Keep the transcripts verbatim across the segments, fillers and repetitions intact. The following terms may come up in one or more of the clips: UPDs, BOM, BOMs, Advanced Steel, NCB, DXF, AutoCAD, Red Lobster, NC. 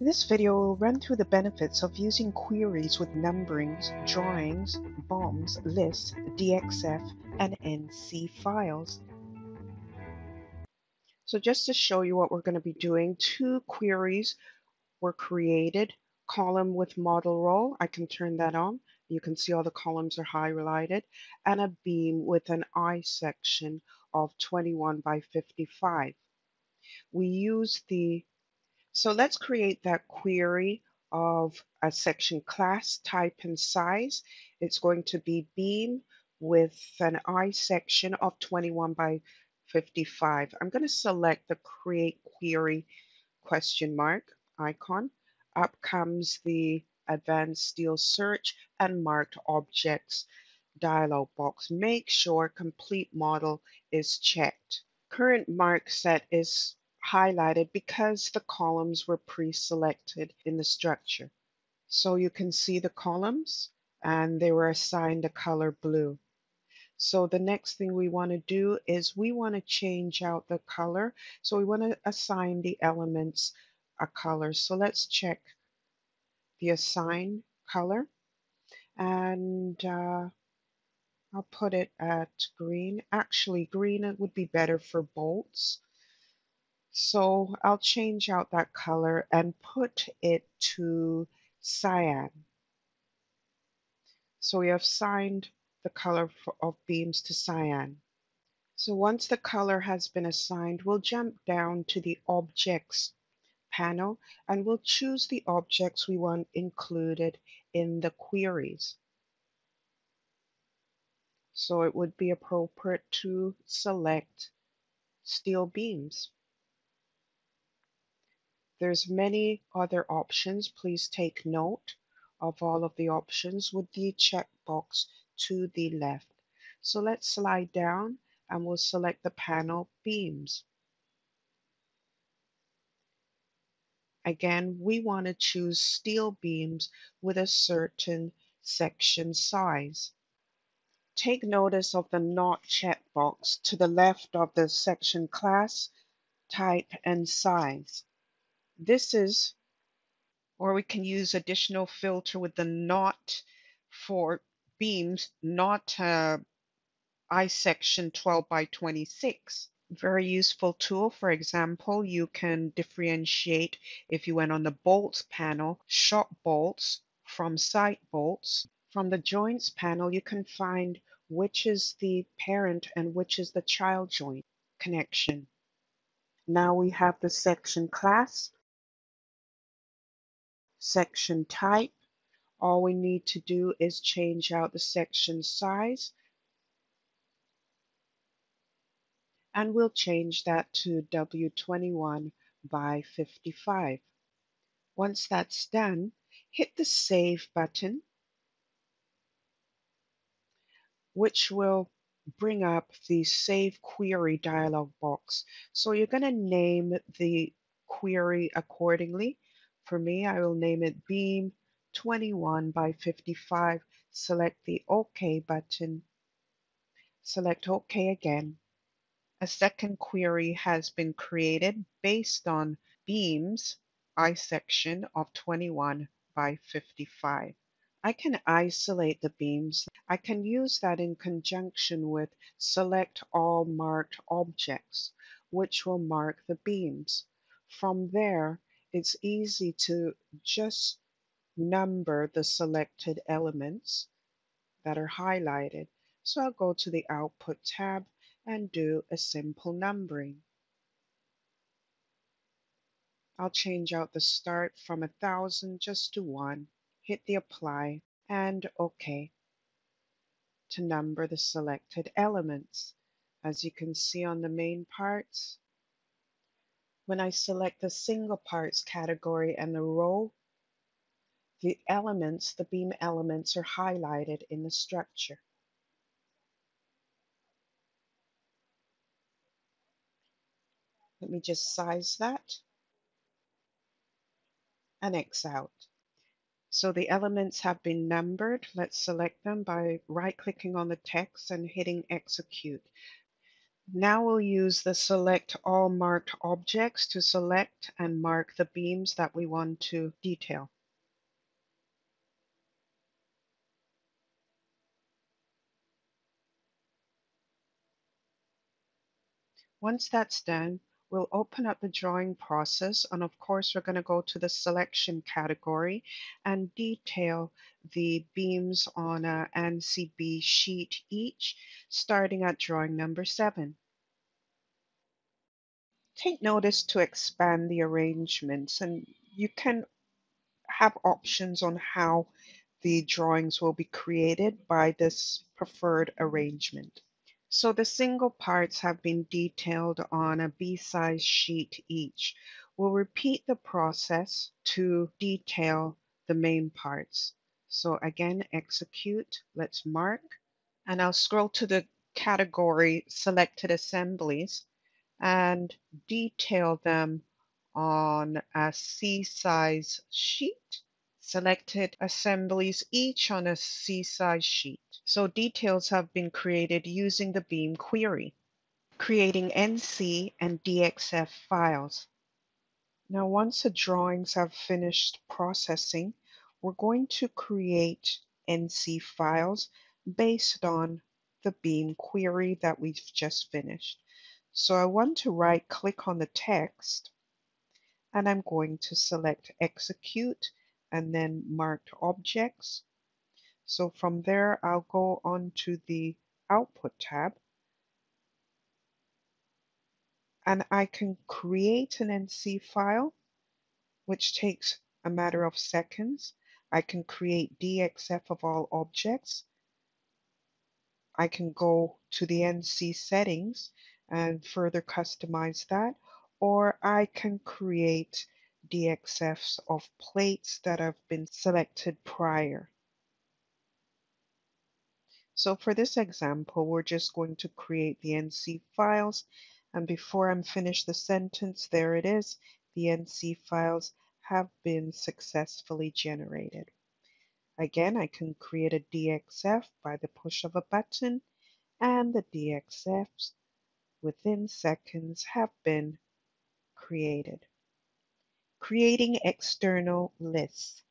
In this video, we'll run through the benefits of using queries with numberings, drawings, B O Ms, lists, D X F, and N C files. So just to show you what we're going to be doing, two queries were created, column with model row. I can turn that on. You can see all the columns are highlighted, and a beam with an I section of twenty-one by fifty-five. We use the So let's create that query of a section class, type, and size. It's going to be beam with an I section of twenty-one by fifty-five. I'm going to select the create query question mark icon. Up comes the Advanced Steel search and marked objects dialog box. Make sure complete model is checked. Current mark set is highlighted because the columns were pre-selected in the structure. So you can see the columns and they were assigned a color blue. So the next thing we want to do is we want to change out the color. So we want to assign the elements a color. So let's check the assign color, and uh, I'll put it at green. Actually green, it would be better for bolts. So I'll change out that color and put it to cyan. So we have assigned the color for, of beams to cyan. So once the color has been assigned, we'll jump down to the objects panel and we'll choose the objects we want included in the queries. So it would be appropriate to select steel beams. There's many other options. Please take note of all of the options with the checkbox to the left. So let's slide down and we'll select the panel beams. Again, we want to choose steel beams with a certain section size. Take notice of the not checkbox to the left of the section class, type, and size. This is, or we can use additional filter with the not for beams, not uh, I section twelve by twenty-six. Very useful tool. For example, you can differentiate if you went on the bolts panel, shop bolts from site bolts. From the joints panel, you can find which is the parent and which is the child joint connection. Now we have the section class, section type. All we need to do is change out the section size, and we'll change that to W twenty-one by fifty-five. Once that's done, hit the save button, which will bring up the save query dialog box. So you're going to name the query accordingly. For me, I will name it beam twenty-one by fifty-five, select the OK button, select OK again. A second query has been created based on beams I section of twenty-one by fifty-five. I can isolate the beams. I can use that in conjunction with select all marked objects, which will mark the beams. From there, it's easy to just number the selected elements that are highlighted. So I'll go to the Output tab and do a simple numbering. I'll change out the start from a thousand just to one, hit the Apply and OK to number the selected elements. As you can see on the main parts, when I select the single parts category and the row, the elements, the beam elements, are highlighted in the structure. Let me just size that and X out. So the elements have been numbered. Let's select them by right-clicking on the text and hitting Execute. Now we'll use the select all marked objects to select and mark the beams that we want to detail. Once that's done, we'll open up the drawing process, and of course we're going to go to the selection category and detail the beams on an N C B sheet each, starting at drawing number seven. Take notice to expand the arrangements, and you can have options on how the drawings will be created by this preferred arrangement. So the single parts have been detailed on a B-size sheet each. We'll repeat the process to detail the main parts. So again, execute, let's mark, and I'll scroll to the category selected assemblies and detail them on a C-size sheet. Selected assemblies each on a C-size sheet. So details have been created using the beam query, creating N C and D X F files. Now, once the drawings have finished processing, we're going to create N C files based on the beam query that we've just finished. So I want to right-click on the text, and I'm going to select Execute, and then marked objects. So from there, I'll go on to the output tab, and I can create an N C file, which takes a matter of seconds. I can create D X F of all objects. I can go to the N C settings and further customize that, or I can create D X Fs of plates that have been selected prior. So for this example, we're just going to create the N C files, and before I'm finished the sentence, there it is, the N C files have been successfully generated. Again, I can create a D X F by the push of a button, and the D X Fs within seconds have been created. Creating external lists.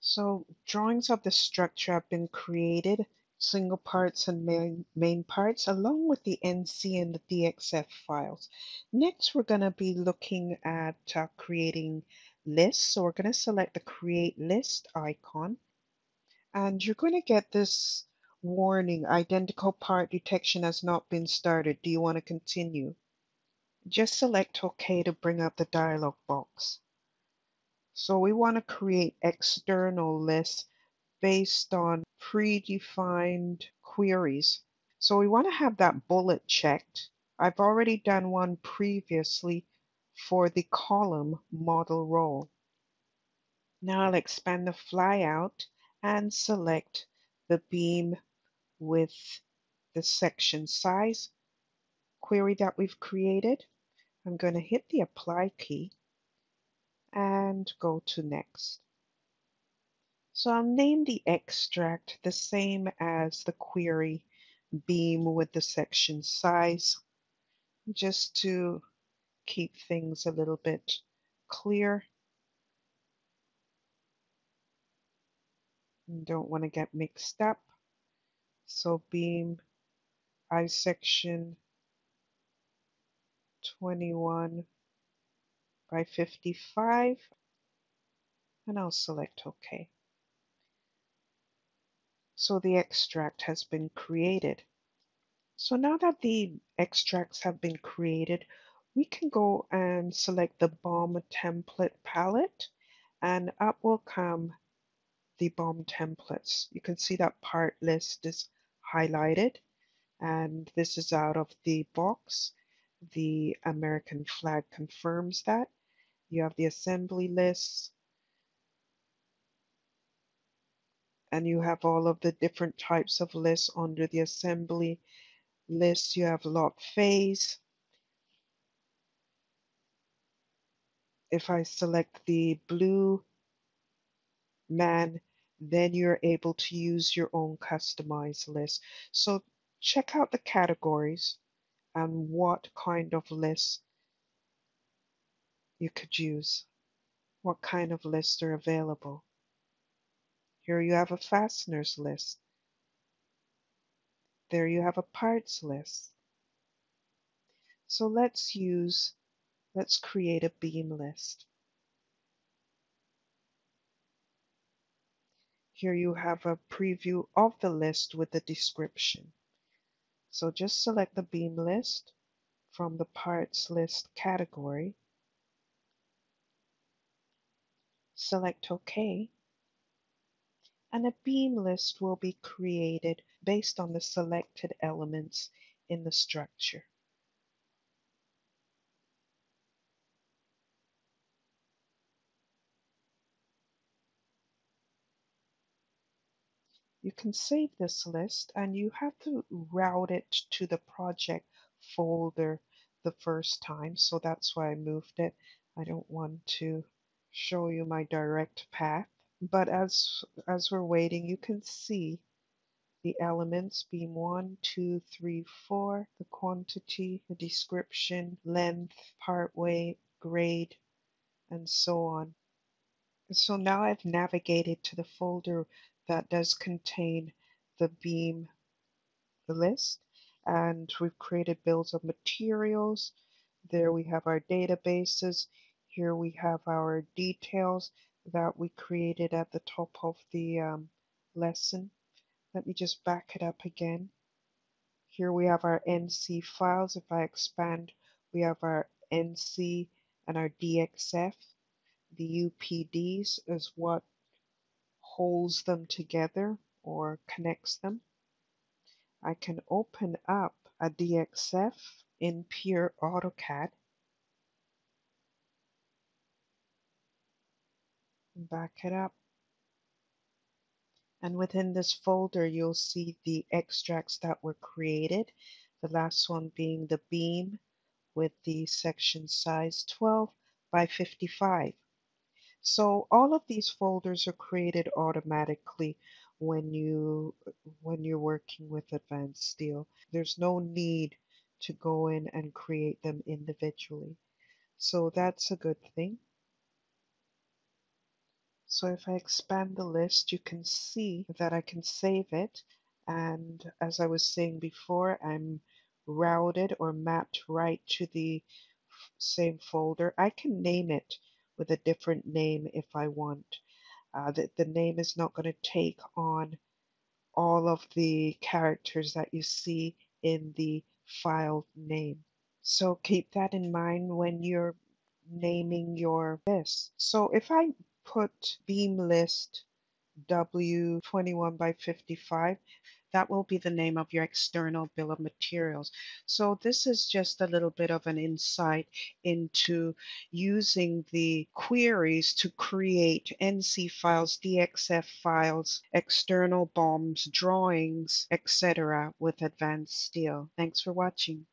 So drawings of the structure have been created, single parts and main, main parts, along with the N C and the D X F files. Next, we're going to be looking at uh, creating lists. So we're going to select the Create List icon, and you're going to get this warning, identical part detection has not been started. Do you want to continue? Just select OK to bring up the dialog box. So we want to create external lists based on predefined queries. So we want to have that bullet checked. I've already done one previously for the column model role. Now I'll expand the flyout and select the beam with the section size query that we've created. I'm going to hit the apply key and go to next. So I'll name the extract the same as the query beam with the section size, just to keep things a little bit clear. You don't want to get mixed up. So beam I section twenty-one by fifty-five, and I'll select OK. So the extract has been created. So now that the extracts have been created, we can go and select the B O M template palette, and up will come the B O M templates. You can see that part list is highlighted, and this is out of the box. The American flag confirms that. You have the assembly lists, and you have all of the different types of lists under the assembly lists. You have lot phase. If I select the blue man, then you're able to use your own customized list. So check out the categories and what kind of lists you could use, what kind of lists are available. Here you have a fasteners list. There you have a parts list. So let's use, let's create a beam list. Here you have a preview of the list with the description. So just select the beam list from the parts list category. Select OK. And a beam list will be created based on the selected elements in the structure. You can save this list, and you have to route it to the project folder the first time, so that's why I moved it. I don't want to show you my direct path, but as as we're waiting, you can see the elements: beam one, two, three, four, the quantity, the description, length, part weight, grade, and so on. So now I've navigated to the folder that does contain the beam list, and we've created bills of materials. There we have our databases. Here we have our details that we created at the top of the um, lesson. Let me just back it up again. Here we have our N C files. If I expand, we have our N C and our D X F. The U P Ds is what holds them together or connects them. I can open up a D X F in Pure AutoCAD. Back it up. And within this folder, you'll see the extracts that were created. The last one being the beam with the section size twelve by fifty-five. So all of these folders are created automatically when you when you're working with Advanced Steel. There's no need to go in and create them individually. So that's a good thing. So if I expand the list, you can see that I can save it, and as I was saying before, I'm routed or mapped right to the same folder. I can name it with a different name if I want. Uh, the, the name is not going to take on all of the characters that you see in the file name. So keep that in mind when you're naming your list. So if I put beam list W twenty-one by fifty-five, that will be the name of your external bill of materials. So this is just a little bit of an insight into using the queries to create N C files, D X F files, external B O Ms, drawings, et cetera with Advanced Steel. Thanks for watching.